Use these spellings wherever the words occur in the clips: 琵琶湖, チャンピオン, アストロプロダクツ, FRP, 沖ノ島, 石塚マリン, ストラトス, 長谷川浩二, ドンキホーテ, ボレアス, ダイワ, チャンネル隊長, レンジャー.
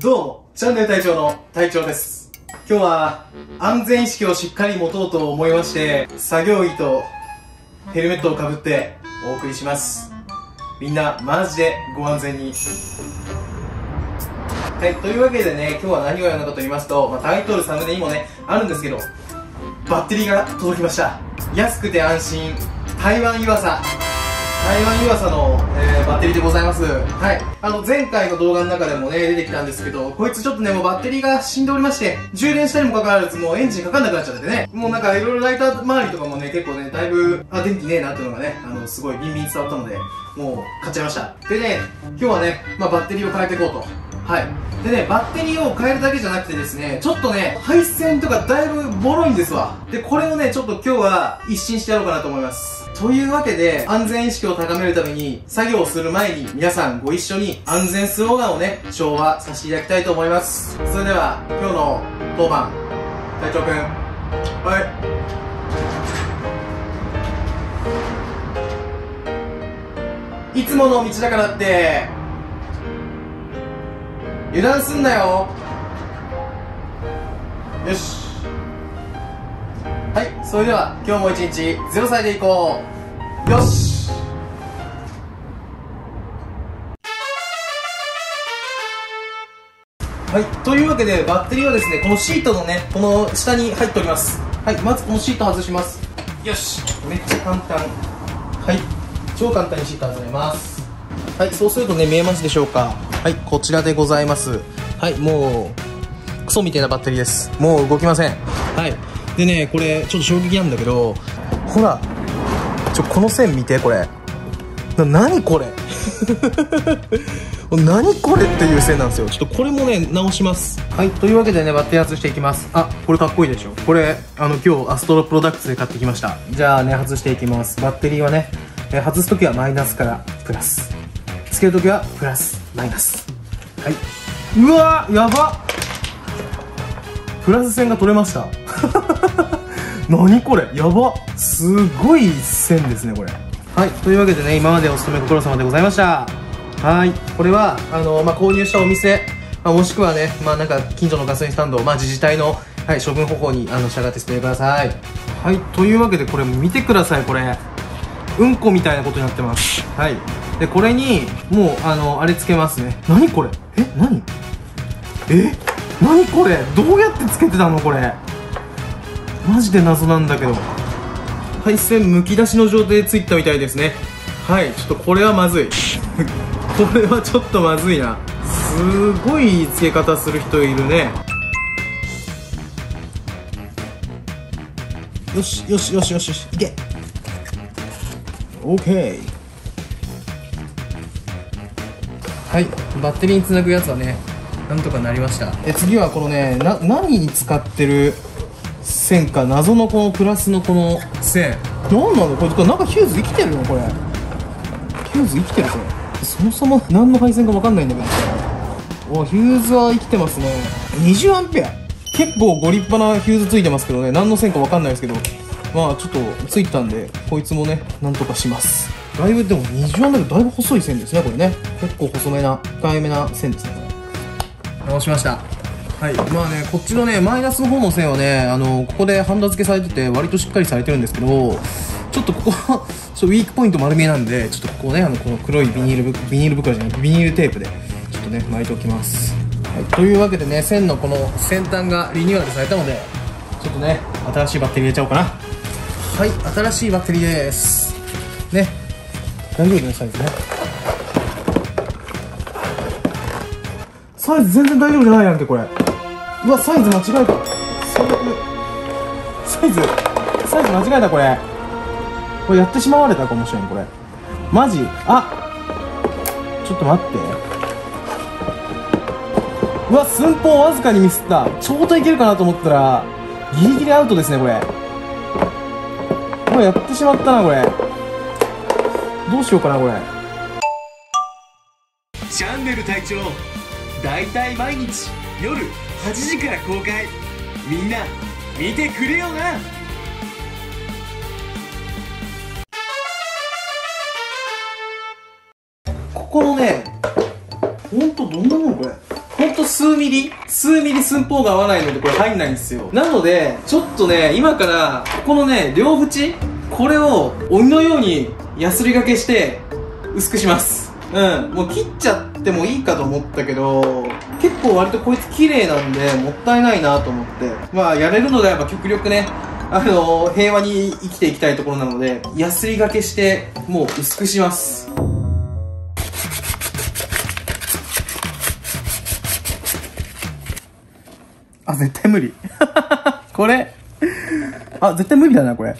どうもチャンネル隊長の隊長です。今日は安全意識をしっかり持とうと思いまして、作業着とヘルメットをかぶってお送りします。みんなマジでご安全に。はい、というわけでね、今日は何をやるのかと言いますと、タイトルサムネにもねあるんですけど、バッテリーが届きました。安くて安心台湾湯浅の、バッテリーでございます。はい。前回の動画の中でもね、出てきたんですけど、こいつちょっとね、もうバッテリーが死んでおりまして、充電したにもかかわらず、もうエンジンかかんなくなっちゃってね、もうなんかいろいろライター周りとかもね、結構ね、だいぶ、あ、電気ねえなっていうのがね、すごいビンビン伝わったので、もう買っちゃいました。でね、今日はね、バッテリーを変えていこうと。はい。でね、バッテリーを変えるだけじゃなくてですね、ちょっとね、配線とかだいぶボロいんですわ。で、これをね、ちょっと今日は一新してやろうかなと思います。というわけで、安全意識を高めるために、作業をする前に、皆さんご一緒に安全スローガンをね、唱和させていただきたいと思います。それでは、今日の当番、隊長くん。はい。いつもの道だからって、油断すんなよ。よし。はい、それでは今日も一日0歳でいこう。よし。はい、というわけでバッテリーはですね、このシートのね、この下に入っております。はい、まずこのシート外します。よし、めっちゃ簡単。はい、超簡単にシート外れます。はい、そうするとね、見えますでしょうか。はい、こちらでございます。はい、もうクソみたいなバッテリーです。もう動きません。はいでね、これちょっと衝撃なんだけど、ほらこの線見て、これ何これ何これっていう線なんですよ。ちょっとこれもね直します。はい、というわけでね、バッテリー外していきます。あ、これかっこいいでしょ。これ今日アストロプロダクツで買ってきました。じゃあね、外していきます。バッテリーはね、外す時はマイナスからプラス、つける時はプラスマイナス。はい、うわー、やばっ、プラス線が取れました何これ、やば、すごい線ですねこれ。はい、というわけでね、今までお勤めご苦労様でございました。はい、これは購入したお店、もしくはね、なんか近所のガソリンスタンド、自治体の、処分方法に従って捨ててください。はい、というわけで、これ見てください。これうんこみたいなことになってます。はい、でこれにもうあれつけますね。何これ、え、何、え、何これ、どうやってつけてたのこれ、マジで謎なんだけど。配線むき出しの状態でついたみたいですね。はい、ちょっとこれはまずいこれはちょっとまずいな。すごいつけ方する人いるね。よしよしよしよしよし、いけ。 OK。 はい、バッテリーにつなぐやつはね、なんとかなりました。次はこのね、何に使ってる線か、謎のこのプラスのこの線、何なのこれ、なんかヒューズ生きてるのこれ、ヒューズ生きてるこれ、そもそも何の配線か分かんないんだけど、お、ヒューズは生きてますね。 20A、 結構ご立派なヒューズついてますけどね、何の線か分かんないですけど、ちょっとついたんで、こいつもねなんとかします。だいぶでも 20A だいぶ細い線ですねこれね、結構細めな深めな線ですね。直しました。はい、ね、こっちのねマイナスの方の線はね、ここでハンダ付けされてて割としっかりされてるんですけど、ちょっとここちょっとウィークポイント丸見えなんで、ちょっとここね、この黒いビニール袋じゃない、ビニールテープでちょっとね巻いておきます。はい、というわけでね、線のこの先端がリニューアルされたので、ちょっとね新しいバッテリー入れちゃおうかな。はい、新しいバッテリーですね。大丈夫なサイズね、サイズ全然大丈夫じゃないやんけこれ。うわ、サイズ間違えた、サイズ間違えた、これやってしまわれたかもしれんこれ、マジ。あ、ちょっと待って、うわ、寸法わずかにミスった。ちょうどいけるかなと思ったらギリギリアウトですねこれ。うわ、やってしまったなこれ、どうしようかなこれ。チャンネル隊長、だいたい毎日夜8時から公開。みんな見てくれよな。ここのね、ほんとどんなもんこれ。ほんと数ミリ寸法が合わないのでこれ入んないんですよ。なのでちょっとね、今からこのね両縁、これを鬼のようにヤスリがけして薄くします。うん、もう切っちゃってもいいかと思ったけど、結構割とこいつ綺麗なんでもったいないなと思って、まあやれるのであれば極力ね、平和に生きていきたいところなので、ヤスリがけしてもう薄くします。あ、絶対無理これあ、絶対無理だなこれ。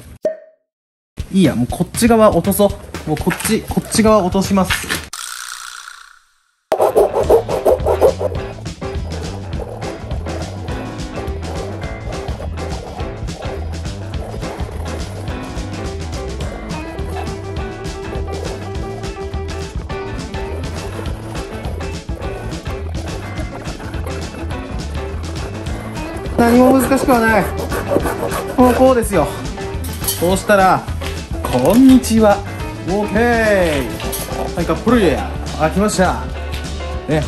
いいや、もうこっち側落とそう。もうこっち側落とします。何も難しくはない。もうこうですよ。そうしたらこんにちは、オーケー、なんかプルや開きましたね。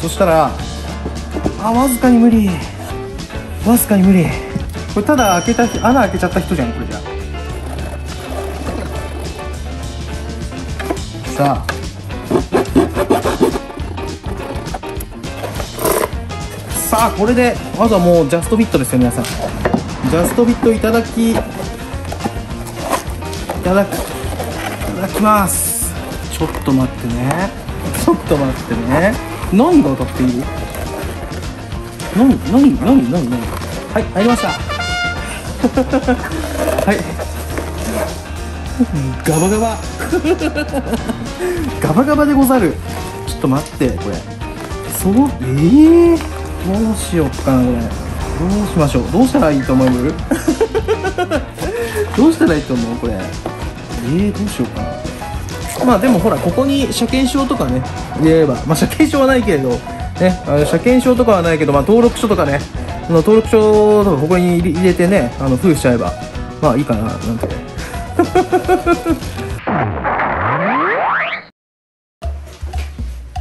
そしたら、あ、わずかに無理、わずかに無理。これただ開けた人、穴開けちゃった人じゃんこれじゃ。さあさあ、これであとはもうジャストフィットですよ皆さん。ジャストフィットいただきます。ちょっと待ってね、ちょっと待ってね。何が当たっている？何はい、入りましたはいガバガバガバガバでござる。ちょっと待って、これそう、どうしよっかなこれ。どうしましょう、どうしたらいいと思うどうしたらいいと思うこれ。どうしようかな。まあでもほら、ここに車検証とかね入れれば、まあ車検証はないけれどね、車検証とかはないけど、まあ登録書とかね、その登録書とかここに入れてね、封付しちゃえばまあいいかななんてよ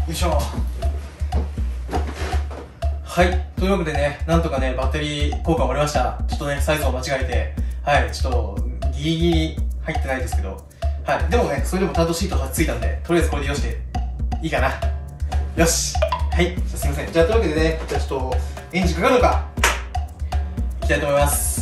いしょ。はい、というわけでね、なんとかねバッテリー交換終わりました。ちょっとねサイズを間違えて、はい、ちょっとギリギリ入ってないですけど、はい、でもねそれでもタートシートついたんで、とりあえずこれでよしでいいかな。よし、はい、すいません。じゃあというわけでね、じゃあちょっとエンジンかかるのかいきたいと思います。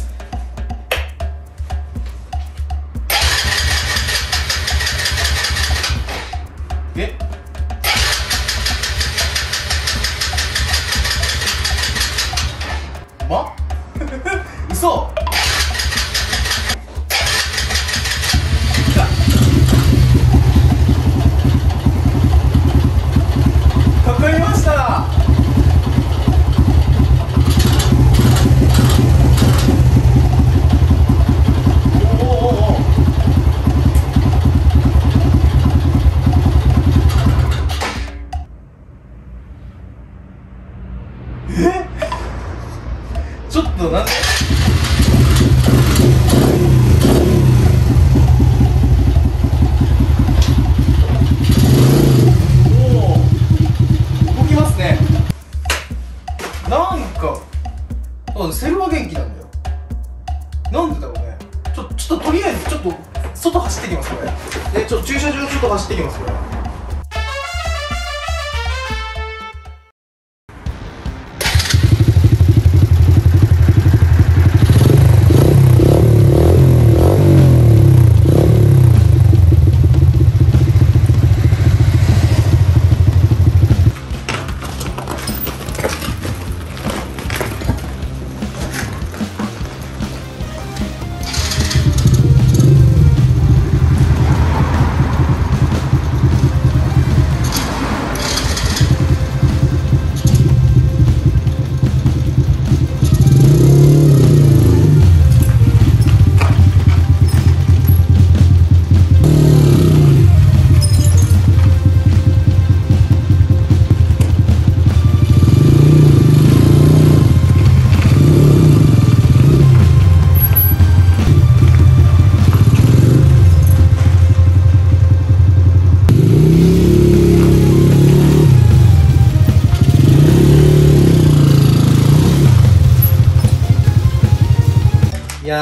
走ってきますこれ。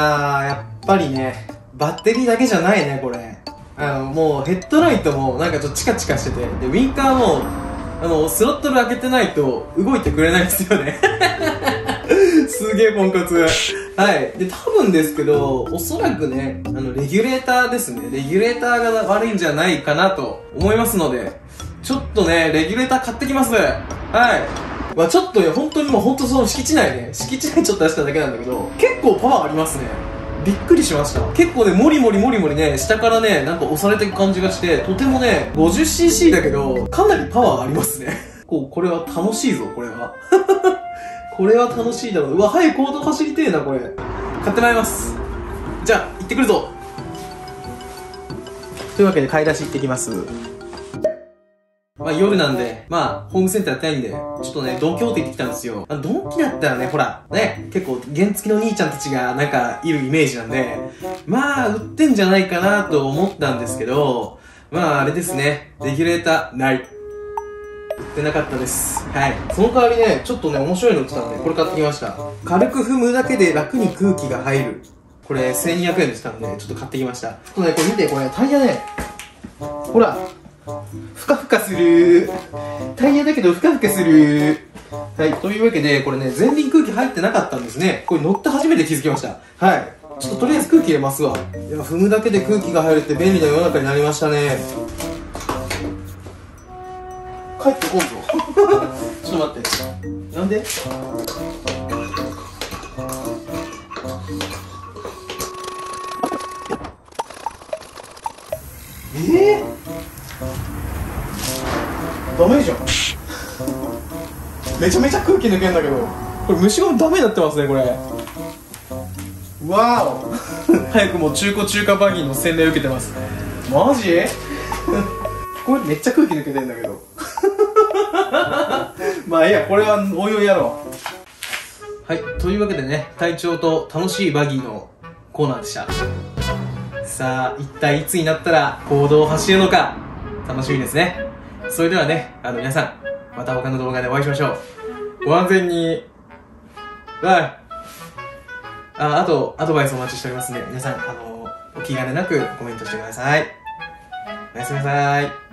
やー、やっぱりね、バッテリーだけじゃないね、これ。もうヘッドライトもなんかちょっとチカチカしてて、で、ウィンカーも、スロットル開けてないと動いてくれないんですよね。すげえポンコツ。はい。で、多分ですけど、おそらくね、レギュレーターですね。レギュレーターが悪いんじゃないかなと思いますので、ちょっとね、レギュレーター買ってきます。はい。まあちょっとね、本当にもう本当その敷地内ね、敷地内ちょっと出しただけなんだけど、結構パワーありますね。びっくりしました。結構ね、もりもりもりもりね、下からね、なんか押されていく感じがして、とてもね、50cc だけど、かなりパワーありますね。これは楽しいぞ、これは。これは楽しいだろう。うわ、早く行動走りてえな、これ。買ってまいります。じゃあ、行ってくるぞ。というわけで、買い出し行ってきます。まあ、夜なんで、まあ、ホームセンターやってないんで、ちょっとね、ドンキホーテ行ってきたんですよ。ドンキだったらね、ほら、ね、結構、原付の兄ちゃんたちが、なんか、いるイメージなんで、まあ、売ってんじゃないかなと思ったんですけど、まあ、あれですね、レギュレーター、ない。出なかったです。はい。その代わりね、ちょっとね面白いの売ってたんで、これ買ってきました。軽く踏むだけで楽に空気が入る。これ1200円でしたんで、ちょっと買ってきました。ちょっとね、これ見て、これタイヤね、ほらふかふかするタイヤだけどふかふかする。はい。というわけで、これね、前輪空気入ってなかったんですね。これ乗って初めて気づきました。はい。ちょっととりあえず空気入れますわ。いや、踏むだけで空気が入るって便利な世の中になりましたね。帰ってこんぞ。ちょっと待って。なんで？ダメじゃん。めちゃめちゃ空気抜けんだけど。これ虫がダメになってますね、これ。わお。早くもう中華バギーの洗礼受けてます。マジ？これめっちゃ空気抜けてんだけど。まあいいや、これはおいおいやろう。はい。というわけでね、隊長と楽しいバギーのコーナーでした。さあ、一体いつになったら公道を走るのか、楽しみですね。それではね、皆さん、また他の動画でお会いしましょう。ご安全に。はい。あと、アドバイスお待ちしておりますので、皆さん、お気兼ねなくコメントしてください。おやすみなさい。